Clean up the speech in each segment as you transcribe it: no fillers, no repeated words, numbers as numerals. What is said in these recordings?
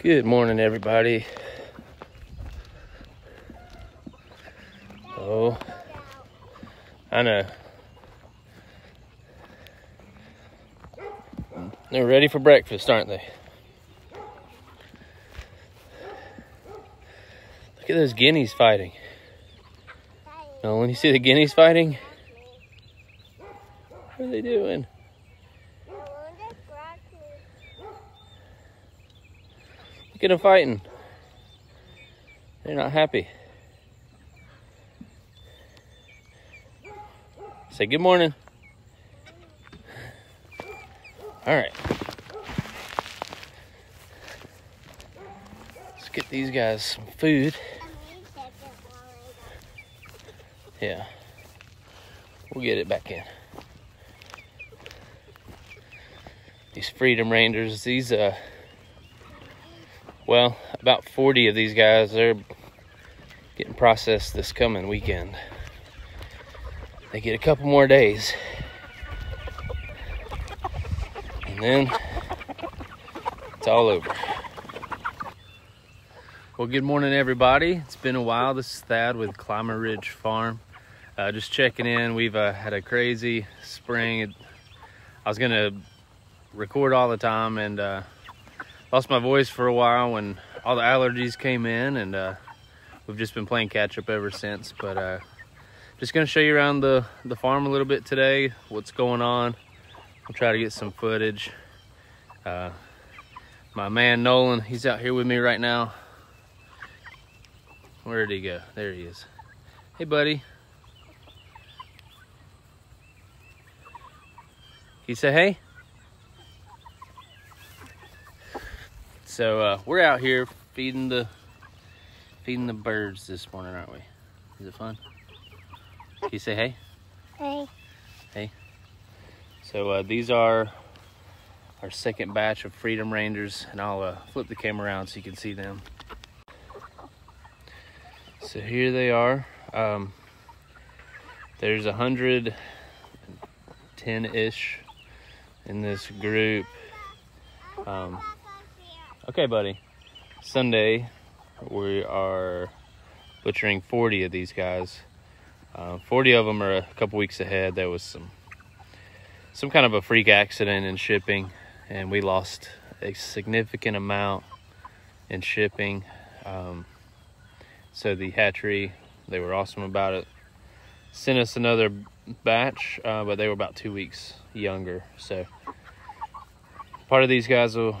Good morning, everybody. Oh, I know. They're ready for breakfast, aren't they? Look at those guineas fighting. Oh, when you see the guineas fighting, what are they doing? Look at them fighting. They're not happy. Say good morning. All right. Let's get these guys some food. Yeah. We'll get it back in. These Freedom Rangers, these well, about 40 of these guys, they're getting processed this coming weekend. They get a couple more days. And then it's all over. Well, good morning, everybody. It's been a while. This is Thad with Klymer Ridge Farm. Just checking in. We've had a crazy spring. I was going to record all the time and lost my voice for a while when all the allergies came in, and we've just been playing catch up ever since. But just gonna show you around the farm a little bit today, what's going on. I'll try to get some footage. My man Nolan, he's out here with me right now. Where'd he go? There he is. Hey, buddy. Can you say hey? So we're out here feeding the birds this morning, aren't we? Is it fun? Can you say hey? Hey. Hey. So these are our second batch of Freedom Rangers, and I'll flip the camera around so you can see them. So here they are. There's 110-ish in this group. Okay, buddy. Sunday, we are butchering 40 of these guys. 40 of them are a couple weeks ahead. There was some kind of a freak accident in shipping, and we lost a significant amount in shipping. So the hatchery, they were awesome about it. Sent us another batch, but they were about 2 weeks younger. So part of these guys will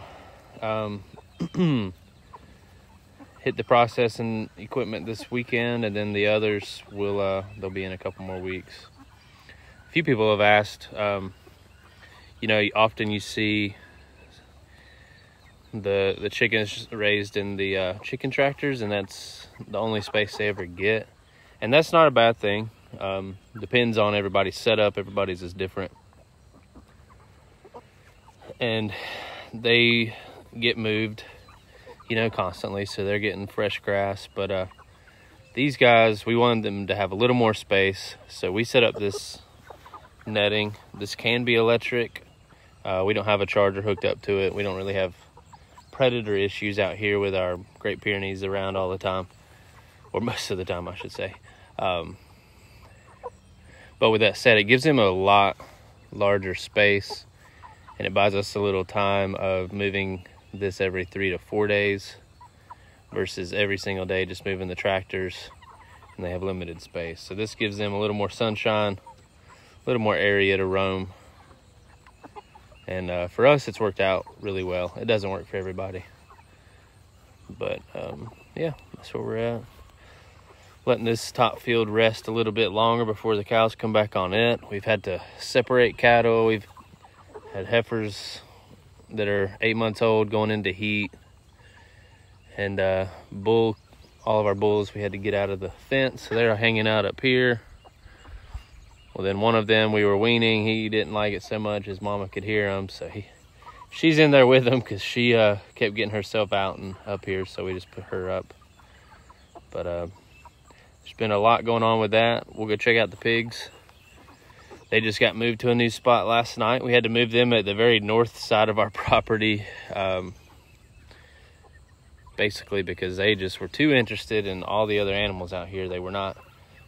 hit the processing equipment this weekend, and then the others will they'll be in a couple more weeks. A few people have asked, you know, often you see the chickens raised in the chicken tractors, and that's the only space they ever get, and that's not a bad thing. Depends on everybody's setup. Everybody's is different, and they get moved, you know, constantly, so they're getting fresh grass. But these guys, we wanted them to have a little more space, so we set up this netting. This can be electric. We don't have a charger hooked up to it. We don't really have predator issues out here with our Great Pyrenees around all the time, or most of the time I should say. But with that said, it gives them a lot larger space, and it buys us a little time of moving this every 3 to 4 days versus every single day just moving the tractors, and they have limited space. So this gives them a little more sunshine, a little more area to roam. And for us, it's worked out really well. It doesn't work for everybody. But yeah, that's where we're at. Letting this top field rest a little bit longer before the cows come back on it. We've had to separate cattle. We've had heifers that are 8 months old going into heat, and all of our bulls we had to get out of the fence, so they're hanging out up here. Well, then one of them we were weaning, he didn't like it so much. His mama could hear him, so she's in there with him because she kept getting herself out and up here, so we just put her up. But there's been a lot going on with that. We'll go check out the pigs. They just got moved to a new spot last night. We had to move them at the very north side of our property. basically because they just were too interested in all the other animals out here. They were not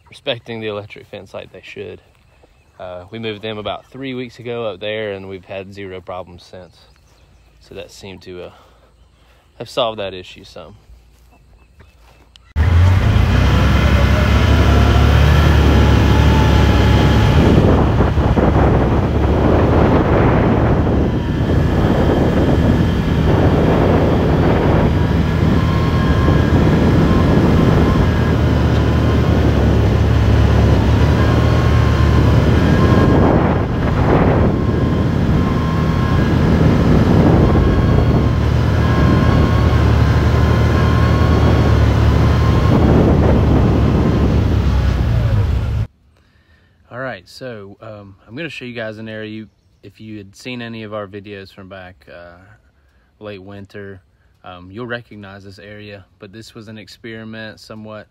respecting the electric fence like they should. We moved them about 3 weeks ago up there, and we've had zero problems since. So that seemed to have solved that issue some. So I'm going to show you guys an area, if you had seen any of our videos from back late winter, you'll recognize this area. But this was an experiment somewhat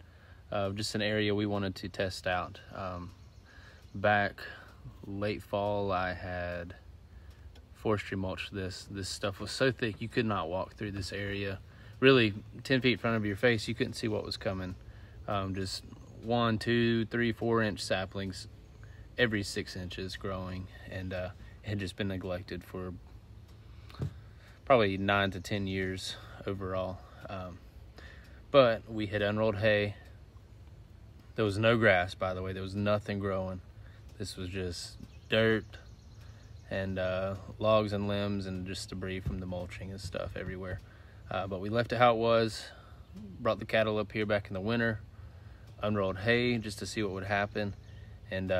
of just an area we wanted to test out. Back late fall, I had forestry mulch. This stuff was so thick you could not walk through this area. Really 10 feet in front of your face, you couldn't see what was coming. Just 1, 2, 3, 4 inch saplings every 6 inches growing, and it had just been neglected for probably 9 to 10 years overall. But we had unrolled hay. There was no grass, by the way. There was nothing growing. This was just dirt and logs and limbs and just debris from the mulching and stuff everywhere. But we left it how it was, brought the cattle up here back in the winter, unrolled hay just to see what would happen. And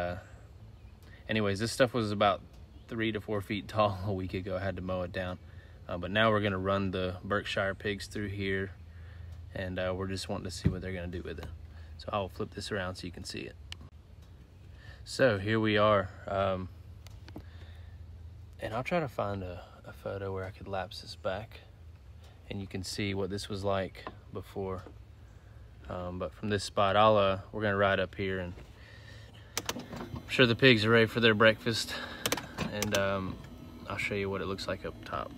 anyways, this stuff was about 3 to 4 feet tall a week ago. I had to mow it down. But now we're going to run the Berkshire pigs through here, and we're just wanting to see what they're going to do with it. So I'll flip this around so you can see it. So here we are. And I'll try to find a photo where I could lapse this back, and you can see what this was like before. But from this spot, we're going to ride up here, and I'm sure the pigs are ready for their breakfast, and I'll show you what it looks like up top.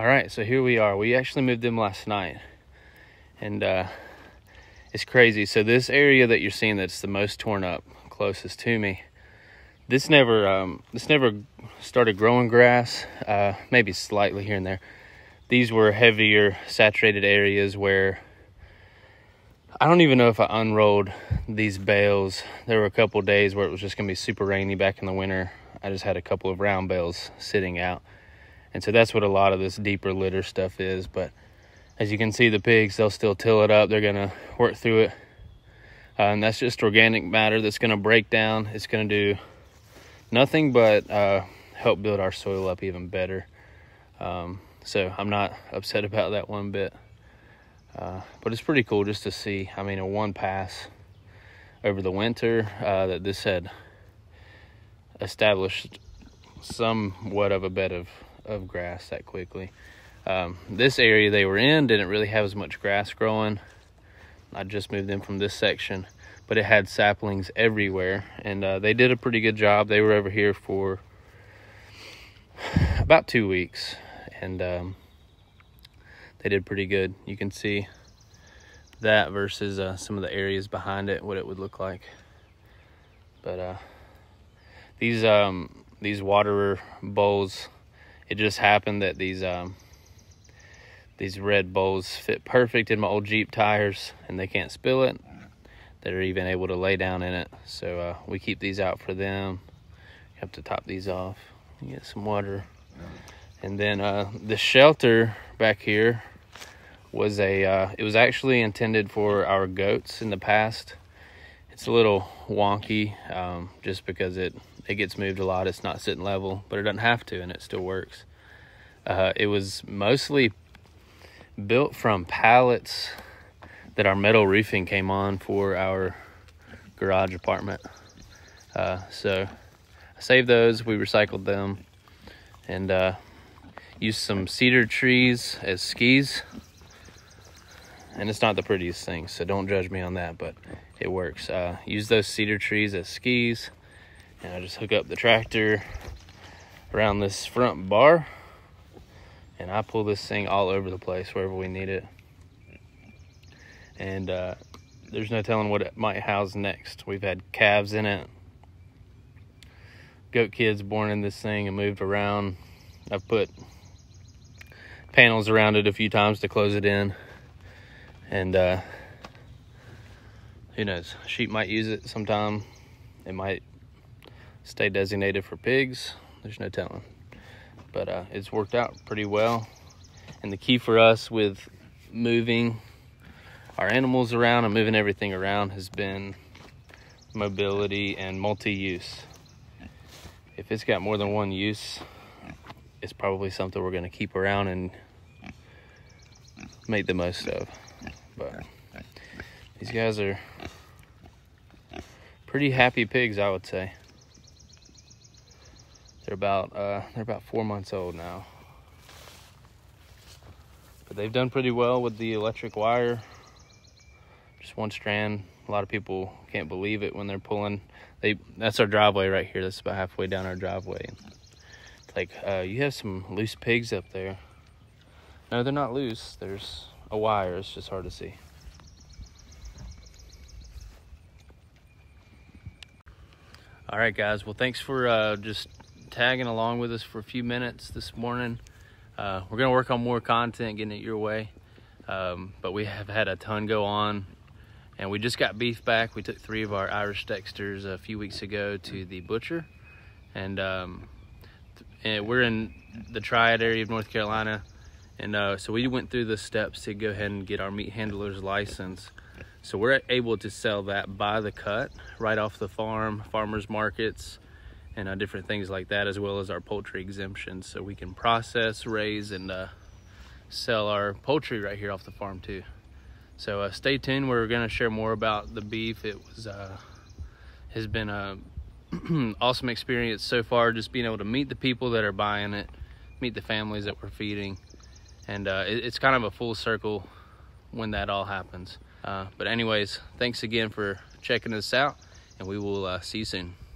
All right, so here we are. We actually moved them last night, and it's crazy. So this area that you're seeing that's the most torn up, closest to me, this never started growing grass, maybe slightly here and there. These were heavier, saturated areas where I don't even know if I unrolled these bales. There were a couple days where it was just gonna be super rainy back in the winter. I just had a couple of round bales sitting out. And so that's what a lot of this deeper litter stuff is. But as you can see, the pigs, they'll still till it up. They're going to work through it. And that's just organic matter that's going to break down. It's going to do nothing but help build our soil up even better. So I'm not upset about that one bit. But it's pretty cool just to see, I mean, a one pass over the winter that this had established somewhat of a bed of grass that quickly. This area they were in didn't really have as much grass growing. I just moved them from this section, but it had saplings everywhere, and they did a pretty good job. They were over here for about 2 weeks, and they did pretty good. You can see that versus some of the areas behind it, what it would look like. But these waterer bowls, it just happened that these red bowls fit perfect in my old Jeep tires, and they can't spill it. They're even able to lay down in it. So we keep these out for them. You have to top these off and get some water. And then the shelter back here was it was actually intended for our goats in the past. It's a little wonky just because it gets moved a lot. It's not sitting level, but it doesn't have to, and it still works. It was mostly built from pallets that our metal roofing came on for our garage apartment. So I saved those, we recycled them, and used some cedar trees as skis. And it's not the prettiest thing, so don't judge me on that, but it works. Use those cedar trees as skis, and I just hook up the tractor around this front bar, and I pull this thing all over the place wherever we need it. And there's no telling what it might house next. We've had calves in it, goat kids born in this thing and moved around. I've put panels around it a few times to close it in, and who knows, sheep might use it sometime. It might stay designated for pigs, there's no telling, but it's worked out pretty well. And the key for us with moving our animals around and moving everything around has been mobility and multi-use. If it's got more than one use, it's probably something we're going to keep around and make the most of. But these guys are pretty happy pigs, I would say. They're about 4 months old now, but they've done pretty well with the electric wire. Just one strand. A lot of people can't believe it when they're pulling. That's our driveway right here. That's about halfway down our driveway. It's like, you have some loose pigs up there. No, they're not loose. There's a wire. It's just hard to see. All right, guys. Well, thanks for just tagging along with us for a few minutes this morning. We're going to work on more content, getting it your way. But we have had a ton go on, and we just got beef back. We took 3 of our Irish Dexters a few weeks ago to the butcher, and we're in the Triad area of North Carolina, and so we went through the steps to go ahead and get our meat handler's license. So we're able to sell that by the cut right off the farm, farmers markets, and different things like that, as well as our poultry exemption. So we can process, raise, and sell our poultry right here off the farm too. So stay tuned, we're going to share more about the beef. It was has been a awesome experience so far, just being able to meet the people that are buying it, meet the families that we're feeding, and it's kind of a full circle when that all happens. But anyways, thanks again for checking us out, and we will see you soon.